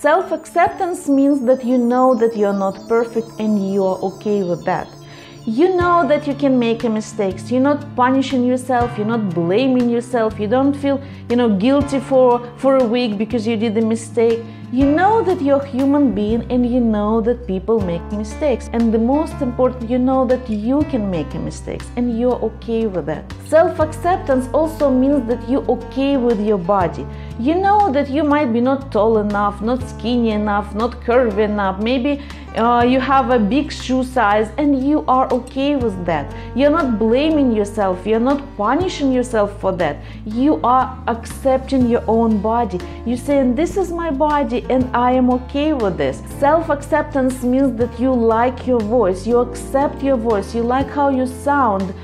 Self-acceptance means that you know that you're not perfect and you are okay with that. You know that you can make mistakes, you're not punishing yourself, you're not blaming yourself, you don't feel, guilty for a week because you did a mistake. You know that you're a human being and you know that people make mistakes. And the most important, you know that you can make mistakes and you're okay with that. Self-acceptance also means that you're okay with your body. You know that you might be not tall enough, not skinny enough, not curvy enough, maybe you have a big shoe size and you are okay with that. You're not blaming yourself, you're not punishing yourself for that. You are accepting your own body. You're saying, this is my body and I am okay with this. Self-acceptance means that you like your voice, you accept your voice, you like how you sound.